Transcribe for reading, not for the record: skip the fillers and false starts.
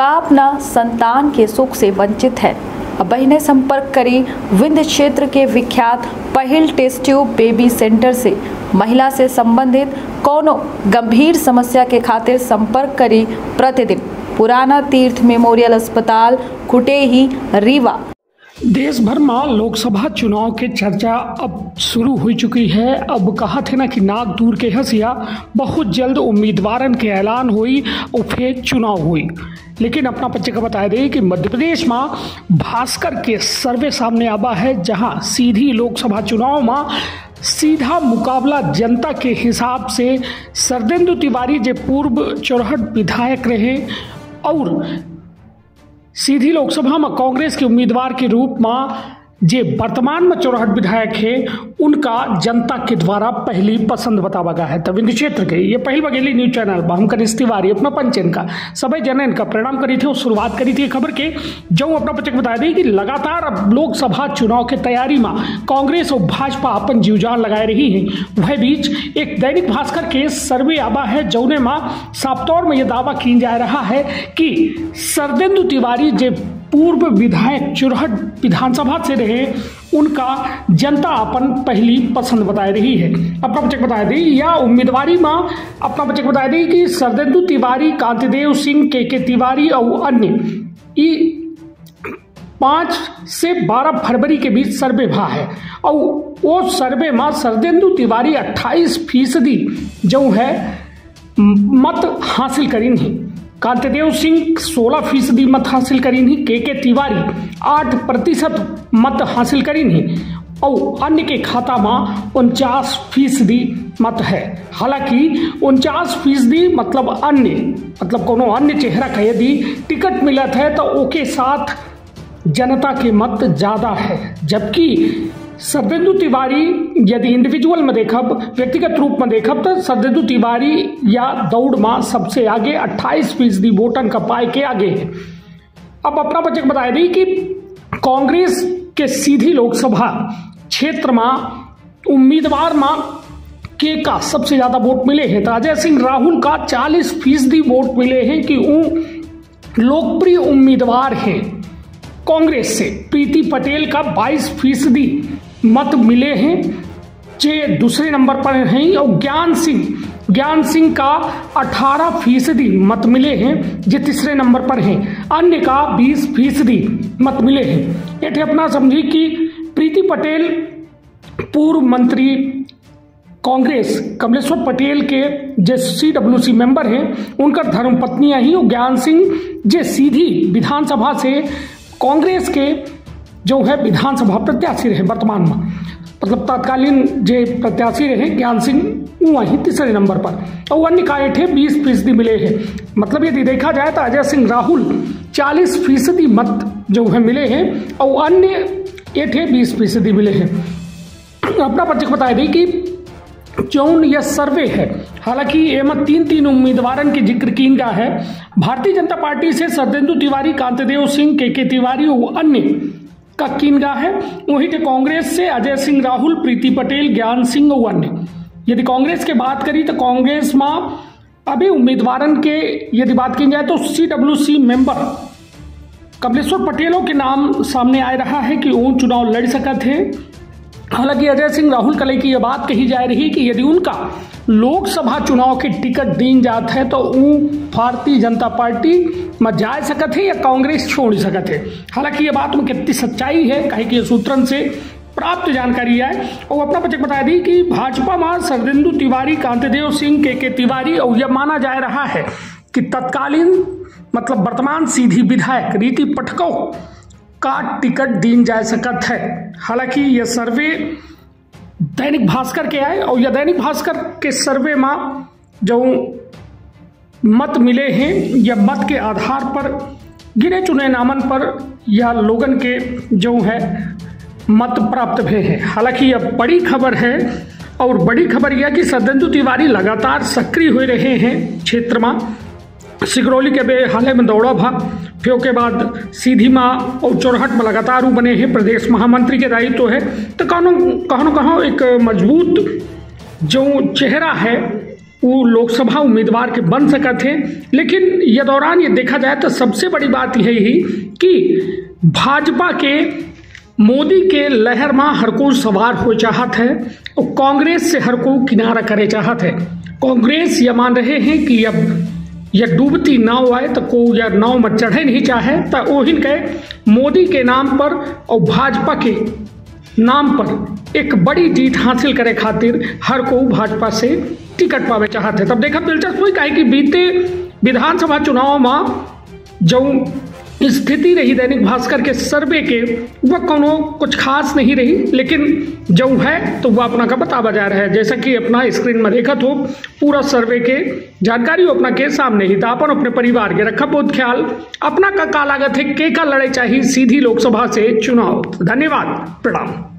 कांपना संतान के सुख से वंचित है। बहने संपर्क करी विंध्य क्षेत्र के विख्यात पहिल टेस्ट ट्यूब बेबी सेंटर से। महिला से संबंधित कोनो गंभीर समस्या के खातिर संपर्क करी प्रतिदिन पुराना तीर्थ मेमोरियल अस्पताल कुटेही रीवा। देश भर में लोकसभा चुनाव के चर्चा अब शुरू हो चुकी है। अब कहा थे ना कि नाक दूर के हंसिया, बहुत जल्द उम्मीदवारन के ऐलान हुई और फिर चुनाव हुई। लेकिन अपना पच्चे का बता दें कि मध्य प्रदेश में भास्कर के सर्वे सामने आवा है, जहां सीधी लोकसभा चुनाव में सीधा मुकाबला जनता के हिसाब से शरदेंद्र तिवारी जे पूर्व चौरहट विधायक रहे और सीधी लोकसभा में कांग्रेस के उम्मीदवार के रूप में जे वर्तमान में चौराहट विधायक है, उनका जनता के द्वारा पहली पसंद बतावा गया है। तब क्षेत्र के ये पहल बघेली न्यूज चैनल में हम कनिष्ठ तिवारी अपना पंचन का सभी जनन का प्रणाम करी थी और शुरुआत करी थी खबर के जो अपना पचक बता दी कि लगातार अब लोकसभा चुनाव के तैयारी में कांग्रेस और भाजपा अपन जीवजान लगाए रही है। वह बीच एक दैनिक भास्कर के सर्वे आवा है, जौने में सापतौर में यह दावा किया जा रहा है कि शरदेंद्र तिवारी जे पूर्व विधायक चौरहट विधानसभा से रहे, उनका जनता अपन पहली पसंद बताई रही है। अपना बचक बता दी या उम्मीदवारी में अपना बचक बता दी कि शरदेंद्र तिवारी, कांतिदेव सिंह, के.के. तिवारी और अन्य 5 से 12 फरवरी के बीच सर्वे भा है और वो सर्वे में शरदेंद्र तिवारी 28% जो है मत हासिल करीन है। कांतिदेव सिंह 16% मत हासिल करीन ही। के.के. तिवारी 8% मत हासिल करीन ही और अन्य के खाता में 49% मत है। हालांकि 49% मतलब अन्य कोनो अन्य चेहरा का यदि टिकट मिलत है तो ओके साथ जनता के मत ज़्यादा है, जबकि शरदेंद्र तिवारी यदि इंडिविजुअल में देखब, व्यक्तिगत रूप में देखब तो शरदेंद्र तिवारी या दौड़ में सबसे आगे 28% वोटन का पाए के आगे है। अब अपना बचक बताया दी कि कांग्रेस के सीधी लोकसभा क्षेत्र में उम्मीदवार में के का सबसे ज़्यादा वोट मिले हैं। तो अजय सिंह राहुल का 40% वोट मिले हैं कि वो लोकप्रिय उम्मीदवार हैं। कांग्रेस से प्रीति पटेल का 22% मत मिले हैं, जे दूसरे नंबर पर हैं और ज्ञान सिंह का 18% मत मिले हैं, जे तीसरे नंबर पर हैं। अन्य का 20% मत मिले हैं। ये अपना समझिए कि प्रीति पटेल पूर्व मंत्री कांग्रेस कमलेश्वर पटेल के जे CWC मेंबर हैं, उनका धर्मपत्नी ही और ज्ञान सिंह जे सीधी विधानसभा से कांग्रेस के जो है विधानसभा प्रत्याशी रहे वर्तमान में, मतलब तत्कालीन जे प्रत्याशी रहे ज्ञान सिंह वहीं तीसरे नंबर पर और अन्य कार्य थे 20% मिले हैं। मतलब यदि देखा जाए तो अजय सिंह राहुल 40% मत जो है मिले हैं और अन्य ये थे 20% मिले हैं। अपना परिचय बताया दी कि चौन यह सर्वे है, हालांकि एवं 3 उम्मीदवारों के जिक्र किया गया है। भारतीय जनता पार्टी से शरदेंद्र तिवारी, कांतिदेव सिंह, के.के. तिवारी और अन्य का किया गया है। वहीं के कांग्रेस से अजय सिंह राहुल, प्रीति पटेल, ज्ञान सिंह और अन्य। यदि कांग्रेस के बात करी तो कांग्रेस में अभी उम्मीदवारों के यदि बात की जाए तो CWC मेंबर कमलेश्वर पटेलों के नाम सामने आ रहा है कि वो चुनाव लड़ सकते हैं। हालांकि अजय सिंह राहुल कले की यह बात कही जा रही है कि यदि उनका लोकसभा चुनाव के टिकट दी जात है तो वो भारतीय जनता पार्टी में जा सकत है या कांग्रेस छोड़ सकत है। हालांकि यह बात में कितनी सच्चाई है कहे कि सूत्रों से प्राप्त जानकारी आए। और अपना बचक बता दी कि भाजपा में शरदेंद्र तिवारी, कांतिदेव सिंह, के.के. तिवारी और यह माना जा रहा है कि तत्कालीन मतलब वर्तमान सीधी विधायक रीति पटको का टिकट दीन जा सकत है। हालांकि यह सर्वे दैनिक भास्कर के आए और यह दैनिक भास्कर के सर्वे में जो मत मिले हैं, यह मत के आधार पर गिने चुने नामन पर यह लोगन के जो है मत प्राप्त हुए हैं। हालांकि यह बड़ी खबर है और बड़ी खबर यह कि शरदेंद्र तिवारी लगातार सक्रिय हो रहे हैं क्षेत्र में। सिगरौली के बेहाले में दौड़ा भा, फिर के बाद सीधी माँ और चौरहट में लगातार बने हैं प्रदेश महामंत्री के दायित्व तो है। तो कहनो एक मजबूत जो चेहरा है वो लोकसभा उम्मीदवार के बन सकते हैं। लेकिन ये दौरान ये देखा जाए तो सबसे बड़ी बात यही कि भाजपा के मोदी के लहर में हर को सवार हो चाहत है और कांग्रेस से हर को किनारा करे चाहत है। कांग्रेस ये मान रहे हैं कि अब यह डूबती नाव आए तो को या नाव में चढ़े नहीं चाहे तो ओहिन के मोदी के नाम पर और भाजपा के नाम पर एक बड़ी जीत हासिल करे खातिर हर को भाजपा से टिकट पावे चाहते। तब देखा दिलचस्प हुई काहे कि बीते विधानसभा चुनाव में जो स्थिति रही दैनिक भास्कर के सर्वे के वह कोनो कुछ खास नहीं रही, लेकिन जो है तो वह अपना का बतावा जा रहा है। जैसा कि अपना स्क्रीन में देखत हो पूरा सर्वे के जानकारी अपना के सामने ही था। अपन अपने परिवार के रखा बहुत ख्याल अपना का लागत है के का लड़ाई चाहिए सीधी लोकसभा से चुनाव। धन्यवाद, प्रणाम।